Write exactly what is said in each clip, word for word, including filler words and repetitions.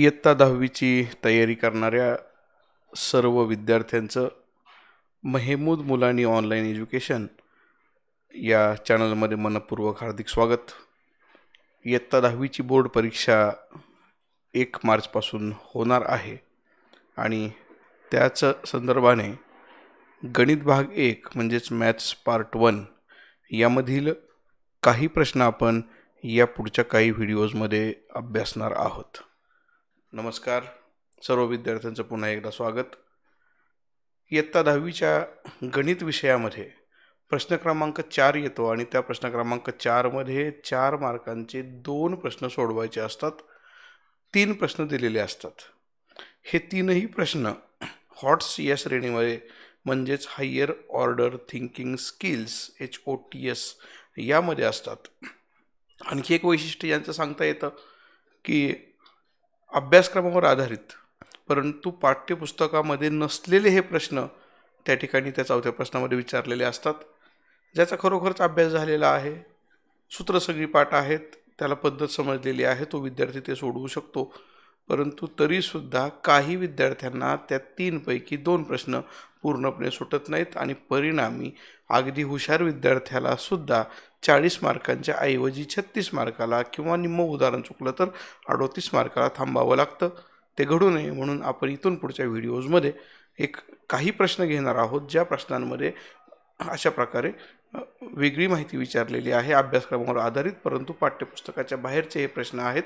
इयत्ता दहावीची तयारी करणाऱ्या सर्व विद्यार्थ्यांचं महमूद मुलानी ऑनलाईन एज्युकेशन या चॅनलमध्ये मनपूर्वक हार्दिक स्वागत। इयत्ता दहावीची बोर्ड परीक्षा एक मार्चपासून होणार आहे आणि त्याच संदर्भाने गणित भाग एक म्हणजेच मॅथ्स पार्ट वन यामधील काही प्रश्न आपण या पुढच्या काही व्हिडिओजमध्ये अभ्यासणार आहोत। नमस्कार, सर्व विद्यार्थ्यांचं पुन्हा एकदा स्वागत। इयत्ता दहावीच्या गणित विषयामध्ये प्रश्न क्रमांक चार येतो आणि त्या प्रश्न क्रमांक चार मध्ये चार मार्कांचे दोन प्रश्न सोडवायचे असतात। तीन प्रश्न दिलेले असतात। हे तीनही प्रश्न हॉट्स या श्रेणीमध्ये म्हणजेच higher order thinking skills H O T S यामध्ये असतात। आणखी एक वैशिष्ट्य यांचं सांगता येतं की अभ्यासक्रमावर आधारित परंतु पाठ्यपुस्तकामध्ये नसलेले हे प्रश्न त्या ठिकाणी त्या चौथ्या प्रश्नामध्ये विचारलेले असतात, ज्याचा खरोखरच अभ्यास झालेला आहे, सूत्र सगळी पाठ आहेत, त्याला पद्धत समजलेली आहे, तो विद्यार्थी ते सोडवू शकतो। परंतु तरीसुद्धा काही विद्यार्थ्यांना त्या तीनपैकी दोन प्रश्न पूर्णपणे सुटत नाहीत आणि परिणामी अगदी हुशार विद्यार्थ्यालासुद्धा चाळीस मार्कांच्या ऐवजी छत्तीस मार्काला किंवा निम्म उदाहरण चुकलं तर अडतीस मार्काला थांबावं लागतं। ते घडू नये म्हणून आपण इथून पुढच्या व्हिडिओजमध्ये एक काही प्रश्न घेणार आहोत, ज्या प्रश्नांमध्ये अशा प्रकारे वेगळी माहिती विचारलेली आहे अभ्यासक्रमावर आधारित, परंतु पाठ्यपुस्तकाच्या बाहेरचे हे प्रश्न आहेत।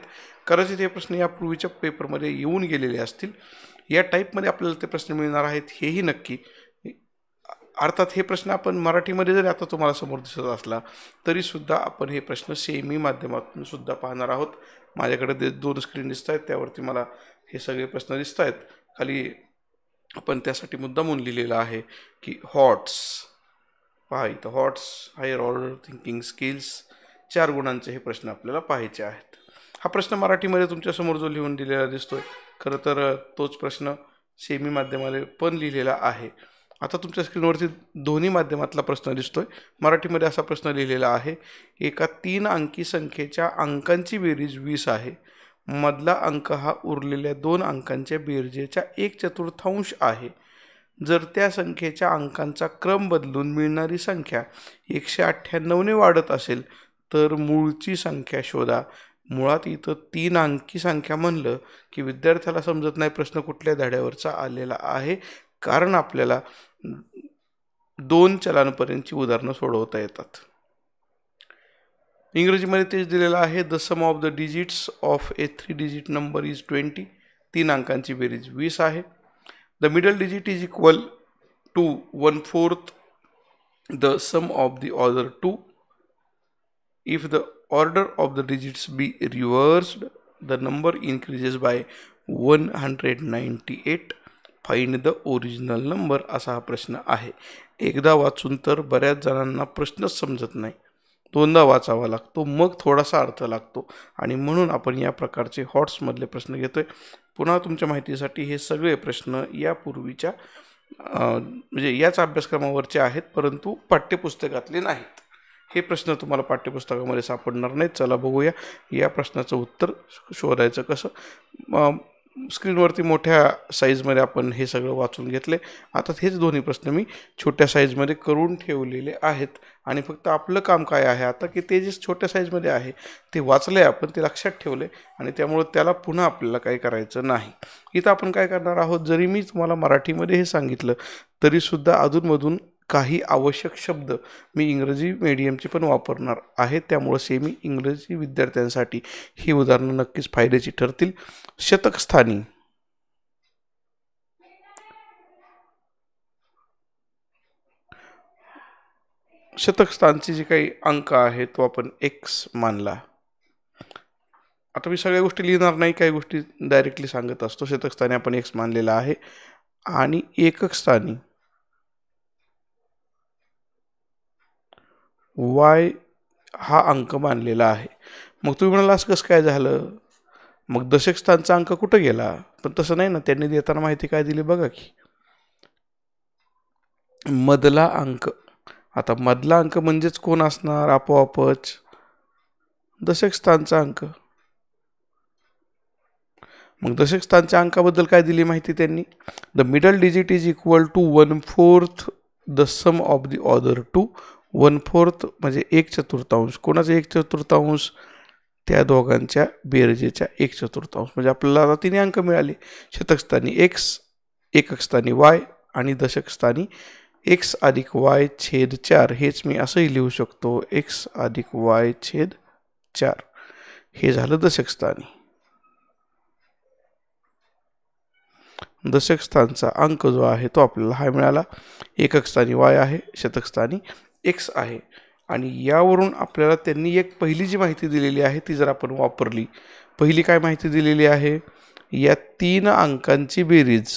कदाचित हे प्रश्न यापूर्वीच्या पेपरमध्ये येऊन गेलेले असतील। या टाईपमध्ये आपल्याला ते प्रश्न मिळणार आहेत हेही नक्की। अर्थात हे प्रश्न आपण मराठीमध्ये जरी आता तुम्हाला समोर दिसत असला तरीसुद्धा आपण हे प्रश्न सेमी माध्यमातून सुद्धा पाहणार आहोत। माझ्याकडे जे दोन स्क्रीन दिसत आहेत त्यावरती मला हे सगळे प्रश्न दिसत आहेत। खाली आपण त्यासाठी मुद्दामून लिहिलेला आहे की हॉट्स, पहा इथं HOTS higher order thinking skills चार गुणांचे हे प्रश्न आपल्याला पाहायचे आहेत। हा प्रश्न मराठीमध्ये तुमच्यासमोर जो लिहून दिलेला दिसतो आहे, खरं तर तोच प्रश्न सेमी माध्यमाला पण लिहिलेला आहे। आता तुमच्या स्क्रीनवरती दोन्ही माध्यमातला प्रश्न दिसतोय। मराठीमध्ये असा प्रश्न लिहिलेला आहे, एका तीन अंकी संख्येच्या अंकांची बेरीज वीस आहे, मधला अंक हा उरलेल्या दोन अंकांच्या बेरजेचा एक चतुर्थांश आहे। जर त्या संख्येच्या अंकांचा क्रम बदलून मिळणारी संख्या एकशे अठ्ठ्याण्णवने वाढत असेल तर मूळची संख्या शोधा। मुळात इथं तीन अंकी संख्या म्हणलं की विद्यार्थ्याला समजत नाही प्रश्न कुठल्या धड्यावरचा आलेला आहे, कारण आपल्याला दोन चलांपर्यंतची उदाहरणं सोडवता येतात। इंग्रजीमध्ये तेच दिलेलं आहे, the sum of the digits of a three digit number is twenty, तीन अंकांची बेरीज वीस आहे। The middle digit is equal to one fourth the sum of the other two, if the order of the digits be reversed the number increases by one hundred ninety eight, find the original number, असा हा प्रश्न आहे। एकदा वाचून तर बऱ्याच जणांना प्रश्नच समजत नाही, दोनदा वाचावा लागतो, मग थोडासा अर्थ लागतो आणि म्हणून आपण या प्रकारचे हॉट्समधले प्रश्न घेतोय। पुन्हा तुमच्या माहितीसाठी हे सगळे प्रश्न यापूर्वीच्या म्हणजे याच अभ्यासक्रमावरचे आहेत, परंतु पाठ्यपुस्तकातले नाहीत। हे प्रश्न तुम्हाला पाठ्यपुस्तकामध्ये सापडणार नाहीत। चला बघूया या प्रश्नाचं उत्तर शोधायचं कसं। स्क्रीनवरती मोठ्या साईजमध्ये आपण हे सगळं वाचून घेतले। आता हेच दोन्ही प्रश्न मी छोट्या साईजमध्ये करून ठेवलेले आहेत आणि फक्त आपलं काम काय आहे आता की ते जे छोट्या साईजमध्ये आहे ते वाचले आपण, ते लक्षात ठेवले आणि त्यामुळे त्याला पुन्हा आपल्याला काय करायचं नाही। इथं आपण काय करणार आहोत, जरी मी तुम्हाला मराठीमध्ये हे सांगितलं तरीसुद्धा अधूनमधून काही आवश्यक शब्द मी इंग्रजी मीडियमचे पण वापरणार आहे, त्यामुळे सेमी इंग्रजी विद्यार्थ्यांसाठी ही उदाहरणं नक्कीच फायद्याची ठरतील। शतकस्थानी, शतकस्थानचे जे काही अंक आहे तो आपण एक्स मानला। आता मी सगळ्या गोष्टी लिहिणार नाही, काही गोष्टी डायरेक्टली सांगत असतो। शतकस्थानी आपण एक्स मानलेला आहे आणि एककस्थानी वाय हा अंक मानलेला आहे। मग तुम्ही म्हणाला असं कसं काय झालं, मग दशकस्थानचा अंक कुठं गेला, पण तसं नाही ना। त्यांनी देताना माहिती काय दिली बघा की मधला अंक, आता मधला अंक म्हणजेच कोण असणार, आपोआपच दशकस्थानचा अंक। मग दशकस्थानच्या अंकाबद्दल काय दिली माहिती त्यांनी the middle digit is equal to one fourth the sum of the other two one fourth म्हणजे एक चतुर्थांश कोणाचा एक चतुर्थांश त्या दोघांच्या बेरजेचा एक चतुर्थांश म्हणजे आपल्याला तीन अंक मिळाले शतकस्थानी x एककस्थानी y आणि दशकस्थानी x अधिक y छेद चार हेच मी असंही लिहू शकतो x अधिक y छेद चार हे झालं दशकस्थानी दशकस्थानचा अंक जो आहे तो आपल्याला हा मिळाला एककस्थानी y आहे शतकस्थानी x आहे आणि यावरून आपल्याला त्यांनी एक पहिली जी माहिती दिलेली आहे ती जर आपण वापरली पहिली काय माहिती दिलेली आहे या तीन अंकांची बेरीज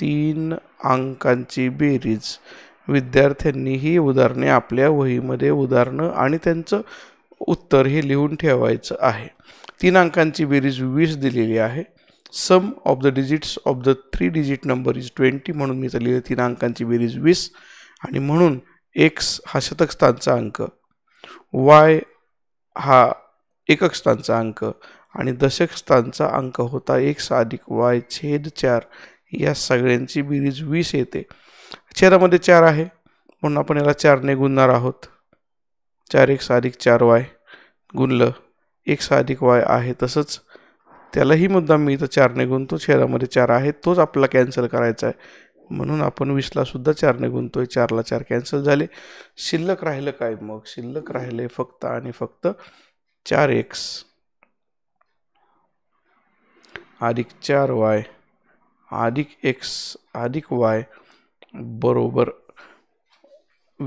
तीन अंकांची बेरीज विद्यार्थ्यांनी ही उदाहरणे आपल्या वहीमध्ये उदाहरणं आणि त्यांचं उत्तर हे लिहून ठेवायचं आहे तीन अंकांची बेरीज वीस दिलेली आहे sum of the digits of the three digit number is twenty म्हणून मी दिलेली तीन अंकांची बेरीज वीस आणि म्हणून एक्स हा शतकस्थानचा अंक वाय हा एककस्थानचा अंक आणि दशकस्थानचा अंक होता एक्स अधिक वाय छेद चार या सगळ्यांची बेरीज वीस येते छेदामध्ये चार आहे म्हणून आपण याला चार ने गुणणार आहोत चार एक्स अधिक चार वाय गुणलं एक्स अधिक वाय आहे तसंच त्यालाही मुद्दा मी इथं चार ने गुणतो छेदामध्ये चार आहे तोच आपल्याला कॅन्सल करायचा आहे म्हणून आपण वीस ला सुद्धा चार ने गुणतोय चार ला चार कॅन्सल झाले शिल्लक राहिलं काय मग शिल्लक राहिले फक्त आणि फक्त चार एक्स अधिक चार वाय अधिक एक्स अधिक वाय बरोबर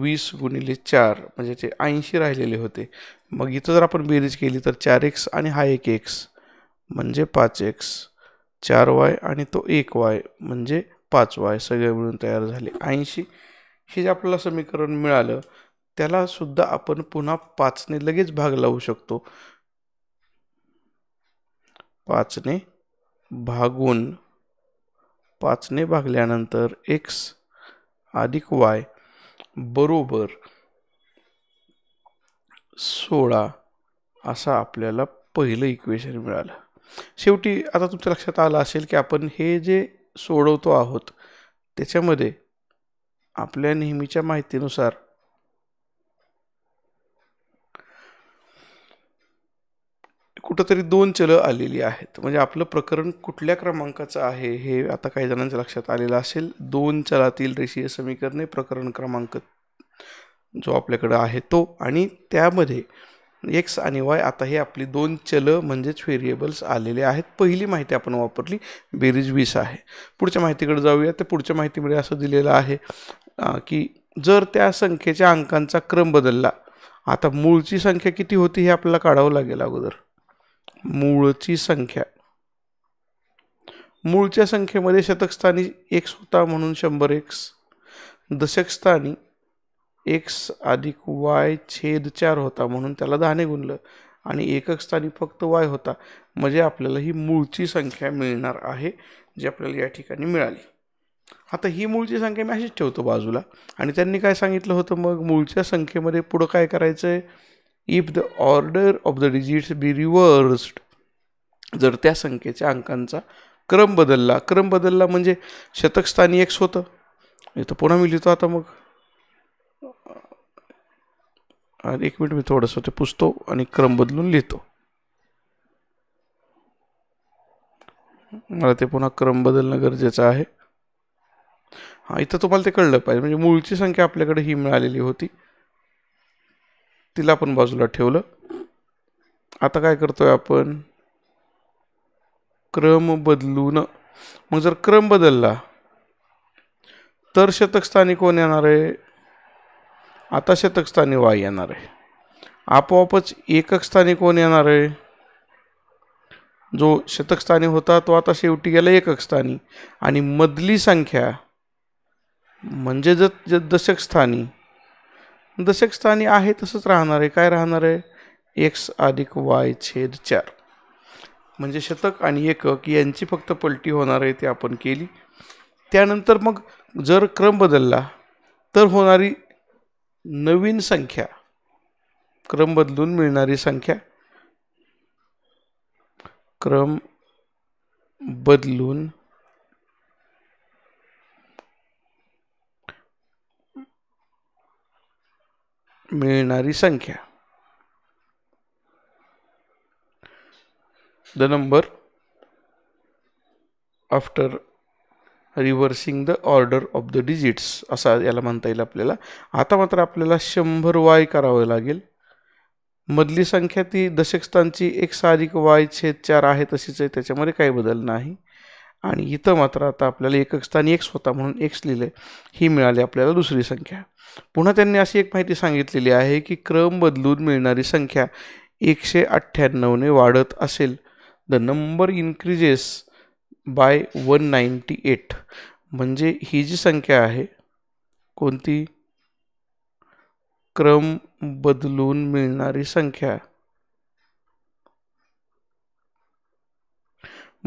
वीस गुणिले चार म्हणजे ते ऐंशी राहिलेले होते मग इथं जर आपण बेरीज केली तर चार एक्स आणि हा एक एक्स म्हणजे पाच एक्स चार वाय आणि तो एक वाय म्हणजे पाच वाय सगळे मिळून तयार झाले ऐंशी हे जे आपल्याला समीकरण मिळालं त्याला सुद्धा आपण पुन्हा पाच ने लगेच भाग लावू शकतो पाच ने भागून पाच ने भागल्यानंतर एक्स अधिक वाय बरोबर सोळा असा आपल्याला पहिलं इक्वेशन मिळालं शेवटी आता तुमच्या लक्षात आलं असेल की आपण हे जे सोडवतो आहोत त्याच्यामध्ये आपल्या नेहमीच्या माहितीनुसार कुठेतरी दोन चल आलेली आहेत म्हणजे आपलं प्रकरण कुठल्या क्रमांकाचं आहे हे आता काही जणांच्या लक्षात आलेलं असेल दोन चलातील रेषीय समीकरणे प्रकरण क्रमांक जो आपल्याकडे आहे तो आणि त्यामध्ये एक्स आणि वाय आता हे आपली दोन चल म्हणजेच व्हेरिएबल्स आलेले आहेत पहिली माहिती आपण वापरली बेरीज वीस आहे पुढच्या माहितीकडे जाऊया तर पुढच्या माहितीमध्ये असं दिलेलं आहे की जर त्या संख्येच्या अंकांचा क्रम बदलला आता मूळची संख्या किती होती हे आपल्याला काढावं लागेल अगोदर मूळची संख्या मूळच्या संख्येमध्ये शतकस्थानी एक्स होता म्हणून शंभर एक्स दशकस्थानी एक्स अधिक वाय छेद चार होता म्हणून त्याला दहा ने गुणलं आणि एककस्थानी फक्त वाय होता म्हणजे आपल्याला ही मूळची संख्या मिळणार आहे जी आपल्याला या ठिकाणी मिळाली आता ही मूळची संख्या मी अशीच ठेवतो बाजूला आणि त्यांनी काय सांगितलं होतं मग मूळच्या संख्येमध्ये पुढं काय करायचं आहे if the order of the digits be reversed जर त्या संख्येच्या अंकांचा क्रम बदलला क्रम बदलला म्हणजे शतकस्थानी एक्स होतं इथं पुन्हा मी लिहितो आता मग एक मिनिट मी थोडंसं ते पुसतो आणि क्रम बदलून लिहितो मला ते पुन्हा क्रम बदलणं गरजेचं आहे हां इथं तुम्हाला ते कळलं पाहिजे म्हणजे मूळची संख्या आपल्याकडे ही मिळालेली होती तिला आपण बाजूला ठेवलं आता काय करतोय आपण क्रम बदलून मग जर क्रम बदलला तर शतकस्थानी कोण येणार आहे आता शतकस्थानी वाय येणार आहे आपोआपच एककस्थानी कोण येणार आहे जो शतकस्थानी होता तो आता शेवटी गेला एककस्थानी आणि मधली संख्या म्हणजे जर दशकस्थानी दशकस्थानी आहे तसंच राहणार आहे काय राहणार आहे एक्स अधिक वाय छेद चार म्हणजे शतक आणि एकक यांची फक्त पलटी होणार आहे ते आपण केली त्यानंतर मग जर क्रम बदलला तर होणारी नवीन संख्या क्रम बदलून मिळणारी संख्या क्रम बदलून मिळणारी संख्या. The number after reversing the order of the digits असा याला म्हणता येईल आपल्याला. आता मात्र आपल्याला शंभर वाय करावे लागेल. मधली संख्या ती दशक स्थानची एक सारिक वाय छेद चार आहे तशीच आहे, त्याच्यामध्ये काही बदल नाही. आणि इथं मात्र आता आपल्याला एकक स्थानी एक्स होता म्हणून एक्स लिहिले, ही मिळाली आपल्याला दुसरी संख्या. पुन्हा त्यांनी अशी एक माहिती सांगितलेली आहे की क्रम बदलून मिळणारी संख्या एकशे अठ्ठ्याण्णव ने वाढत असेल. The number increases by one ninety eight. म्हणजे ही जी संख्या आहे कोणती, क्रम बदलून मिळणारी संख्या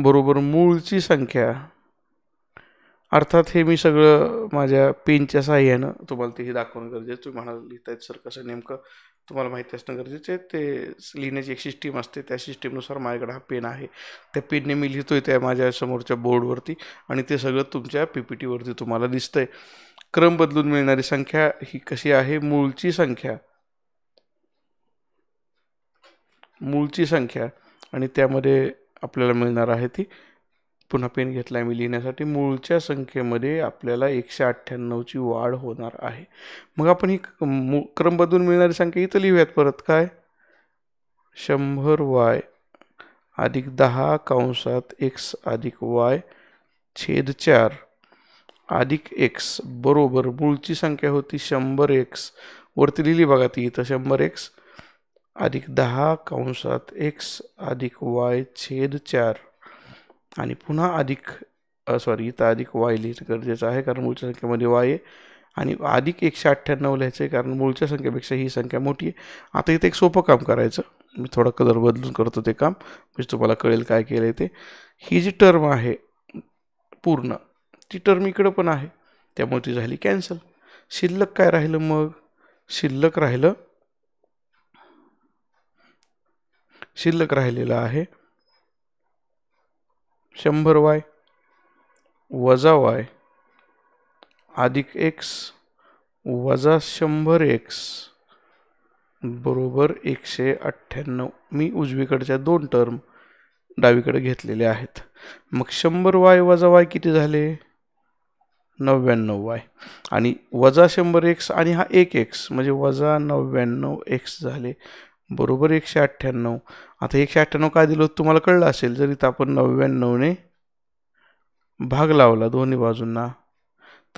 बरोबर मूळची संख्या. अर्थात हे मी सगळं माझ्या पेनच्या साह्यानं तुम्हाला तेही दाखवणं गरजेचं. तुम्ही म्हणाल लिहितायत सर कसं, नेमकं तुम्हाला माहिती असणं गरजेचं आहे. ते लिहिण्याची एक सिस्टीम असते, त्या सिस्टीमनुसार माझ्याकडे हा पेन आहे, त्या पेनने मी लिहितो आहे त्या माझ्या समोरच्या बोर्डवरती आणि ते सगळं तुमच्या पी पी टीवरती तुम्हाला दिसतं आहे. क्रम बदलून मिळणारी संख्या ही कशी आहे, मूळची संख्या, मूळची संख्या. आणि त्यामध्ये आपल्याला मिळणार आहे ती, पुन्हा पेन घेतला मी लिहिण्यासाठी, मूळच्या संख्येमध्ये आपल्याला एकशे अठ्ठ्याण्णवची वाढ होणार आहे. मग आपण ही क्रम बदलून मिळणारी संख्या इथं लिहूयात. परत काय, शंभर वाय अधिक दहा कंसात एक्स अधिक वाय छेद चार अधिक एक्स बरोबर मूळची संख्या होती शंभर एक्स, वरती लिहिली बघा ती इथं, शंभर एक्स अधिक दहा कंसात एक्स अधिक वाय छेद चार. आणि पुन्हा अधिक सॉरी इथं अधिक वाय लिहिणं गरजेचं आहे कारण मूळच्या संख्येमध्ये वाय आहे, आणि अधिक एकशे अठ्ठ्याण्णव लिहायचं आहे कारण मूळच्या संख्येपेक्षा ही संख्या मोठी आहे. आता इथं एक सोपं काम करायचं, मी थोडा कलर बदलून करतो ते काम, म्हणजे तुम्हाला कळेल काय केलं आहे ते. ही जी टर्म आहे पूर्ण ती टर्म इकडं पण आहे त्यामुळे ती झाली कॅन्सल. शिल्लक काय राहिलं, मग शिल्लक राहिलं, शिल्लक राहिलेलं आहे शंभर वाय वजा वाय अधिक एक्स वजा शंभर एक्स बरोबर एकशे अठ्ठ्याण्णव. मी उजवीकडच्या दोन टर्म डावीकडे घेतलेले आहेत. मग शंभर वाय वजा वाय किती झाले, नव्याण्णव वाय, आणि वजा शंभर एक्स आणि हा एक एक्स म्हणजे वजा नव्याण्णव एक्स झाले बरोबर एकशे अठ्ठ्याण्णव. आता एकशे अठ्ठ्याण्णव काय दिलं होतं तुम्हाला कळलं असेल. जर इथं आपण नव्याण्णवने भाग लावला दोन्ही बाजूंना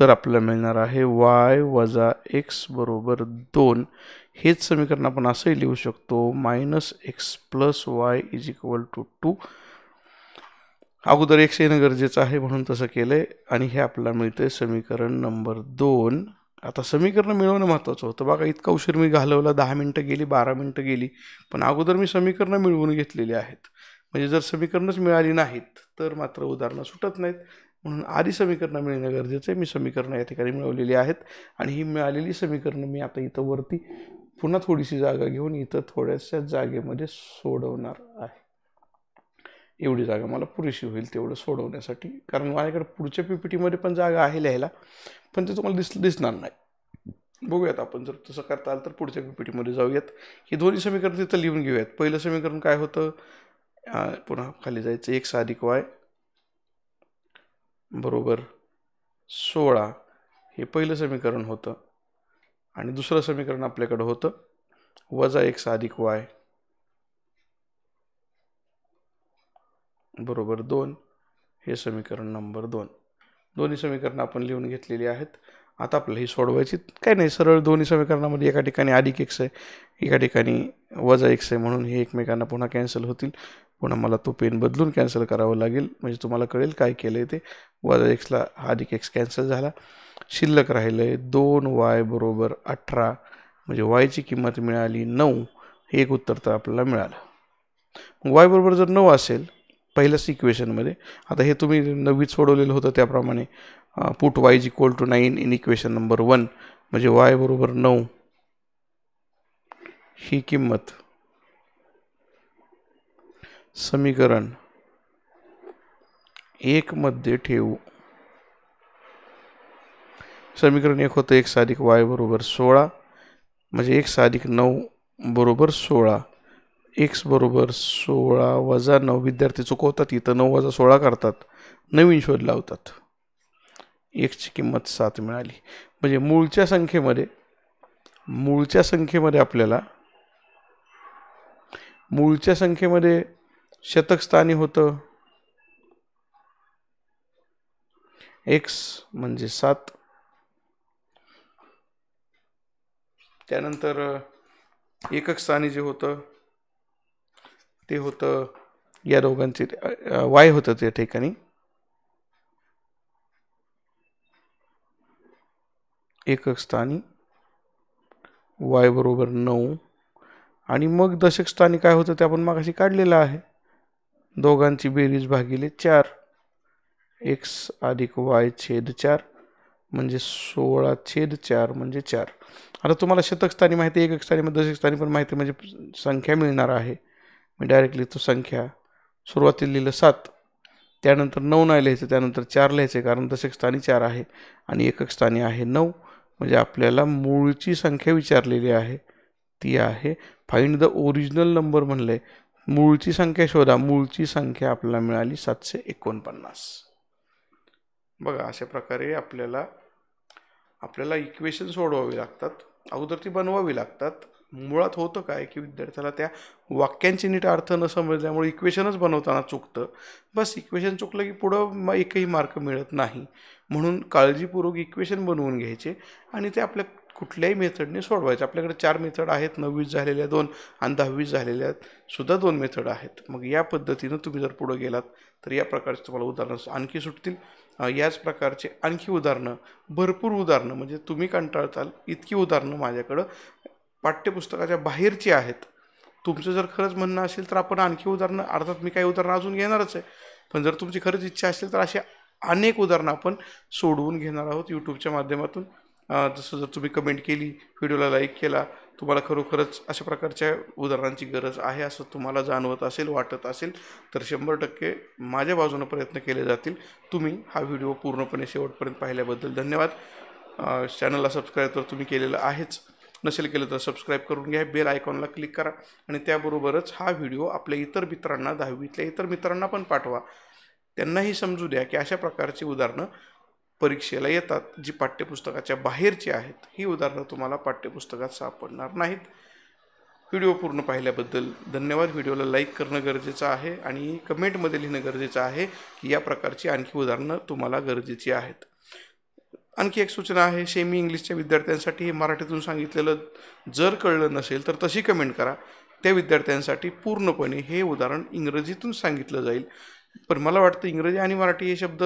तर आपल्याला मिळणार आहे वाय वजा एक्स बरोबर दोन. हेच समीकरण आपण असंही लिहू शकतो, minus x plus y is equal to two. अगोदर एक्स येणं गरजेचं आहे म्हणून तसं केलं आहे आणि हे आपल्याला मिळतं समीकरण नंबर दोन. आता समीकरण मिळवणं महत्त्वाचं होतं. बघा इतका उशीर मी घालवला, दहा मिनटं गेली, बारा मिनटं गेली, पण अगोदर मी समीकरणं मिळवून घेतलेली आहेत. म्हणजे जर समीकरणंच मिळाली नाहीत तर मात्र उदाहरणं सुटत नाहीत, म्हणून आधी समीकरणं मिळणं गरजेचं आहे. मी समीकरणं या ठिकाणी मिळवलेली आहेत आणि ही मिळालेली समीकरणं मी आता इथं वरती पुन्हा थोडीशी जागा घेऊन इथं थोड्याशा जागेमध्ये सोडवणार आहे. एवढी जागा मला पुरेशी होईल तेवढं सोडवण्यासाठी, कारण माझ्याकडे पुढच्या पी पी टीमध्ये पण जागा आहे लिहायला, पण ते तुम्हाला दिस दिसणार नाही. बघूयात आपण जर तसं करता आलं तर पुढच्या पी पी टीमध्ये जाऊयात. ही दोन्ही समीकरण तिथं लिहून घेऊयात. पहिलं समीकरण काय होतं, पुन्हा खाली जायचं, एक्स अधिक वाय बरोबर सोळा हे पहिलं समीकरण होतं. आणि दुसरं समीकरण आपल्याकडं होतं वजा एक्स अधिक वाय बरोबर दोन, हे समीकरण नंबर दोन. दोन्ही समीकरणं आपण लिहून घेतलेली आहेत. आता आपल्याला ही सोडवायची काय नाही, सरळ दोन्ही समीकरणामध्ये एका ठिकाणी अधिक एक्स आहे एका ठिकाणी वजा एक्स आहे म्हणून हे एकमेकांना पुन्हा कॅन्सल होतील. पुन्हा मला तो पेन बदलून कॅन्सल करावं लागेल म्हणजे तुम्हाला कळेल काय केलं आहे ते. वजा एक्सला हा अधिक एक्स कॅन्सल झाला, शिल्लक राहिलं आहे दोन वाय बरोबर अठरा, म्हणजे वायची किंमत मिळाली नऊ. हे एक उत्तर तर आपल्याला मिळालं. वाय बरोबर जर नऊ असेल पहिल्याच इक्वेशनमध्ये, आता हे तुम्ही नववीत सोडवलेलं होतं त्याप्रमाणे, put y is equal to nine in equation number one, म्हणजे वाय बरोबर नऊ ही किंमत समीकरण एक मध्ये ठेवू. समीकरण एक होतं एक साधिक वाय बरोबर सोळा, म्हणजे एक साधिक नऊ बरोबर सोळा, एक्स बरोबर सोळा वजा नऊ. विद्यार्थी चुकवतात, इथं नऊ वजा सोळा करतात, नवीन शोध लावतात. एक्सची किंमत सात मिळाली. म्हणजे मूळच्या संख्येमध्ये मूळच्या संख्येमध्ये आपल्याला मूळच्या संख्येमध्ये शतकस्थानी होतं एक्स म्हणजे सात. त्यानंतर एकक स्थानी जे होतं ते होतं या दोघांचे वाय होतं त्या ठिकाणी एकक स्थानी वाय बरोबर नऊ. आणि मग दशक स्थानी काय होतं ते आपण मागाशी काढलेलं आहे, दोघांची बेरीज भागिले चार, एक्स अधिक वाय छेद चार म्हणजे सोळा छेद चार म्हणजे चार. आता तुम्हाला शतकस्थानी माहिती, एकक स्थानी मध्ये दशक स्थानी पण माहिती, म्हणजे संख्या मिळणार आहे. मी डायरेक्टली तो संख्या सुरुवातीला लिहिलं सात, त्यानंतर नऊ नाही लिहायचं, त्यानंतर चार लिहायचं, कारण दशक स्थानी चार आहे आणि एकक स्थानी आहे नऊ. म्हणजे आपल्याला मूळची संख्या विचारलेली आहे ती आहे फाइंड द ओरिजिनल नंबर म्हणले, मूळची संख्या शोधा. मूळची संख्या आपल्याला मिळाली सातशे एकोणपन्नास. बघा अशा प्रकारे आपल्याला आपल्याला इक्वेशन सोडवावी लागतात, अगोदर ती बनवावी लागतात. मुळात होतं काय की विद्यार्थ्याला त्या वाक्यांचे नीट अर्थ न समजल्यामुळे इक्वेशनच बनवताना चुकतं. बस इक्वेशन चुकलं की पुढं म एकही मार्क मिळत नाही, म्हणून काळजीपूर्वक इक्वेशन बनवून घ्यायचे आणि ते आपल्या कुठल्याही मेथडने सोडवायचं. आपल्याकडे चार मेथड आहेत, नववीस झालेल्या दोन आणि दहावीस झालेल्या सुद्धा दोन मेथड आहेत. मग या पद्धतीनं तुम्ही जर पुढं गेलात तर या प्रकारचे तुम्हाला उदाहरणं आणखी सुटतील. याच प्रकारचे आणखी उदाहरणं, भरपूर उदाहरणं, म्हणजे तुम्ही कंटाळताल इतकी उदाहरणं माझ्याकडं पाठ्यपुस्तकाच्या बाहेरची आहेत. तुमचं जर खरंच म्हणणं असेल तर आपण आणखी उदाहरणं, अर्थात मी काही उदाहरणं अजून घेणारच आहे, पण जर तुमची खरंच इच्छा असेल तर असे अनेक उदाहरणं आपण सोडवून घेणार आहोत यूट्यूबच्या माध्यमातून. जसं जर तुम्ही कमेंट केली, व्हिडिओला लाईक केला, तुम्हाला खरोखरच अशा प्रकारच्या उदाहरणांची गरज आहे असं तुम्हाला जाणवत असेल, वाटत असेल तर शंभर टक्के माझ्या बाजूनं प्रयत्न केले जातील. तुम्ही हा व्हिडिओ पूर्णपणे शेवटपर्यंत पाहिल्याबद्दल धन्यवाद. चॅनलला सबस्क्राईब तर तुम्ही केलेलं आहेच, नसेल केलं तर सबस्क्राईब करून घ्या, बेल आयकॉनला क्लिक करा आणि त्याबरोबरच हा व्हिडिओ आपल्या इतर मित्रांना, दहावीतल्या इतर मित्रांना पण पाठवा. त्यांनाही समजू द्या की अशा प्रकारची उदाहरणं परीक्षेला येतात, जी पाठ्यपुस्तकाच्या बाहेरची आहेत. ही उदाहरणं तुम्हाला पाठ्यपुस्तकात सापडणार नाहीत. व्हिडिओ पूर्ण पाहिल्याबद्दल धन्यवाद. व्हिडिओला लाईक करणं गरजेचं आहे आणि कमेंटमध्ये लिहिणं गरजेचं आहे की या प्रकारची आणखी उदाहरणं तुम्हाला गरजेची आहेत. आणखी एक सूचना आहे, सेमी इंग्लिशच्या विद्यार्थ्यांसाठी हे मराठीतून सांगितलेलं जर कळलं नसेल तर तशी कमेंट करा. त्या विद्यार्थ्यांसाठी पूर्णपणे हे उदाहरण इंग्रजीतून सांगितलं जाईल. पण मला वाटतं इंग्रजी आणि मराठी हे शब्द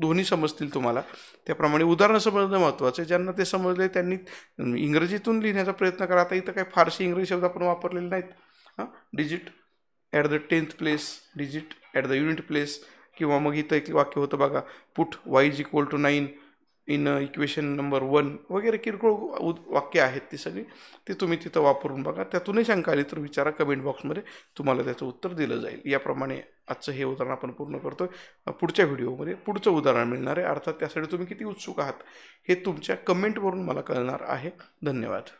दोन्ही समजतील तुम्हाला, त्याप्रमाणे उदाहरणं समजणं महत्त्वाचं आहे. ज्यांना ते समजले त्यांनी इंग्रजीतून लिहिण्याचा प्रयत्न करा. आता इथं काही फारसे इंग्रजी शब्द आपण वापरलेले नाहीत. हां, digit at the tenth place, digit at the unit place, किंवा मग इथं एक वाक्य होतं बघा, put y is equal to nine in equation number one वगैरे किरकोळ वाक्य आहेत ती सगळी, ते तुम्ही तिथं वापरून बघा. त्यातूनही शंका आली तर विचारा कमेंट बॉक्समध्ये, तुम्हाला त्याचं उत्तर दिलं जाईल. याप्रमाणे आजचं हे उदाहरण आपण पूर्ण करतो. पुढच्या व्हिडिओमध्ये पुढचं उदाहरण मिळणार आहे, अर्थात त्यासाठी तुम्ही किती उत्सुक आहात हे तुमच्या कमेंटवरून मला कळणार आहे. धन्यवाद.